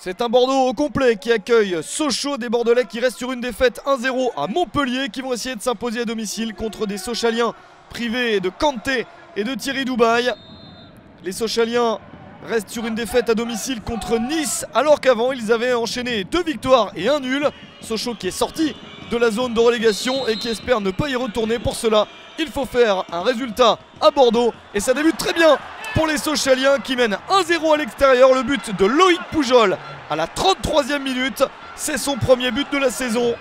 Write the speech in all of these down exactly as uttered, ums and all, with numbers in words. C'est un Bordeaux au complet qui accueille Sochaux, des Bordelais qui restent sur une défaite un zéro à Montpellier, qui vont essayer de s'imposer à domicile contre des Sochaliens privés de Kanté et de Thierry Doubaï. Les Sochaliens restent sur une défaite à domicile contre Nice, alors qu'avant ils avaient enchaîné deux victoires et un nul. Sochaux qui est sorti de la zone de relégation et qui espère ne pas y retourner. Pour cela, il faut faire un résultat à Bordeaux et ça débute très bien pour les Sochaliens qui mènent un zéro à l'extérieur. Le but de Loïc Poujol à la trente-troisième minute, c'est son premier but de la saison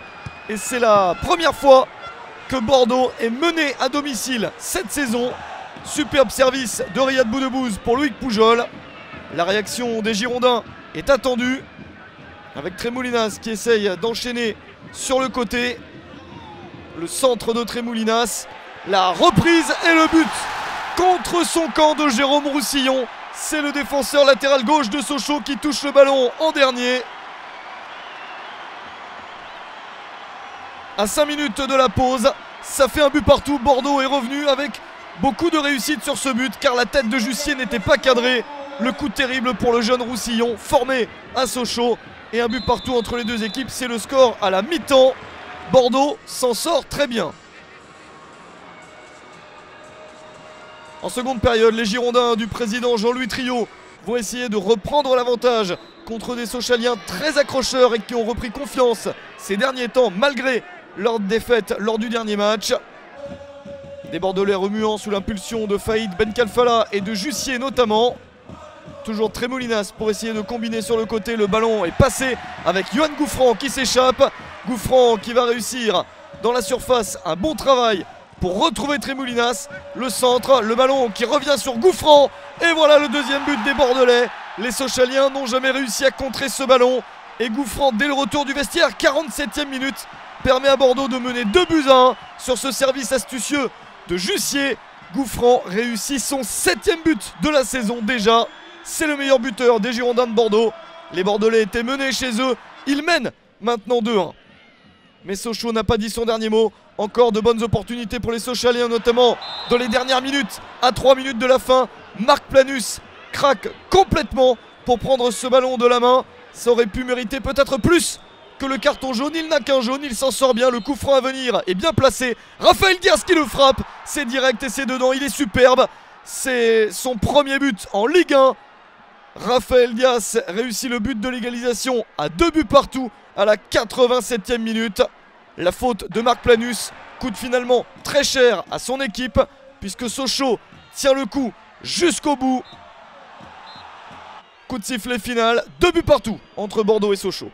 et c'est la première fois que Bordeaux est mené à domicile cette saison. Superbe service de Ryad Boudebouz pour Loïc Poujol. La réaction des Girondins est attendue avec Tremoulinas qui essaye d'enchaîner sur le côté. Le centre de Tremoulinas, la reprise et le but contre son camp de Jérôme Roussillon. C'est le défenseur latéral gauche de Sochaux qui touche le ballon en dernier. À cinq minutes de la pause, ça fait un but partout. Bordeaux est revenu avec beaucoup de réussite sur ce but car la tête de Jussiê n'était pas cadrée. Le coup terrible pour le jeune Roussillon formé à Sochaux. Et un but partout entre les deux équipes, c'est le score à la mi-temps. Bordeaux s'en sort très bien. En seconde période, les Girondins du président Jean-Louis Triaud vont essayer de reprendre l'avantage contre des Sochaliens très accrocheurs et qui ont repris confiance ces derniers temps malgré leur défaite lors du dernier match. Des Bordelais remuants sous l'impulsion de Fahid Ben Khalfallah et de Jussiê notamment. Toujours Tremoulinas pour essayer de combiner sur le côté. Le ballon est passé avec Yoan Gouffran qui s'échappe. Gouffran qui va réussir dans la surface un bon travail pour retrouver Tremoulinas, le centre, le ballon qui revient sur Gouffran. Et voilà le deuxième but des Bordelais. Les Sochaliens n'ont jamais réussi à contrer ce ballon. Et Gouffran, dès le retour du vestiaire, quarante-septième minute, permet à Bordeaux de mener deux buts à un sur ce service astucieux de Jussiê. Gouffran réussit son septième but de la saison déjà. C'est le meilleur buteur des Girondins de Bordeaux. Les Bordelais étaient menés chez eux. Ils mènent maintenant deux un. Mais Sochaux n'a pas dit son dernier mot. Encore de bonnes opportunités pour les Sochaliens, notamment dans les dernières minutes, à trois minutes de la fin. Marc Planus craque complètement pour prendre ce ballon de la main. Ça aurait pu mériter peut-être plus que le carton jaune. Il n'a qu'un jaune, il s'en sort bien. Le coup franc à venir est bien placé. Rafael Dias qui le frappe, c'est direct et c'est dedans. Il est superbe. C'est son premier but en Ligue un. Rafael Dias réussit le but de l'égalisation à deux buts partout à la quatre-vingt-septième minute. La faute de Marc Planus coûte finalement très cher à son équipe puisque Sochaux tient le coup jusqu'au bout. Coup de sifflet final, deux buts partout entre Bordeaux et Sochaux.